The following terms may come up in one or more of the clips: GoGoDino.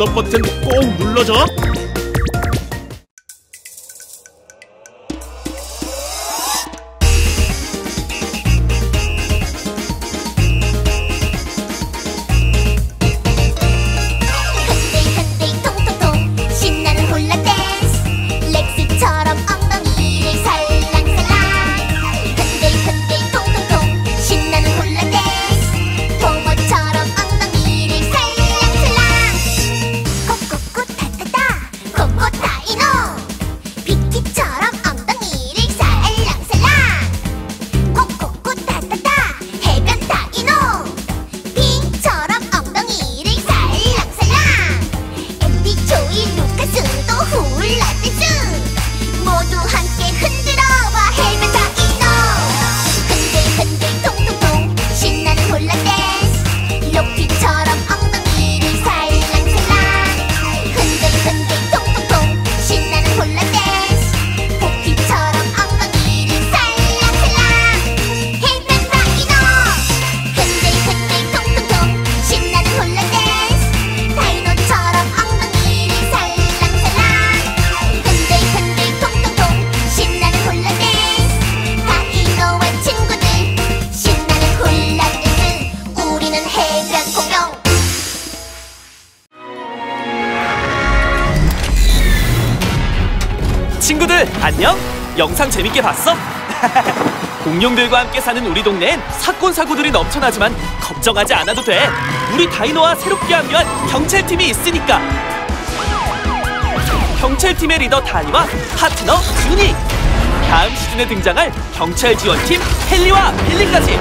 구독 버튼 꼭 눌러줘. 친구들 안녕? 영상 재밌게 봤어? 공룡들과 함께 사는 우리 동네엔 사건 사고들이 넘쳐나지만 걱정하지 않아도 돼. 우리 다이노와 새롭게 합류한 경찰팀이 있으니까. 경찰팀의 리더 다니와 파트너 준이, 다음 시즌에 등장할 경찰 지원팀 헨리와 빌리까지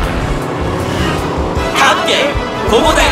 함께 고고다이노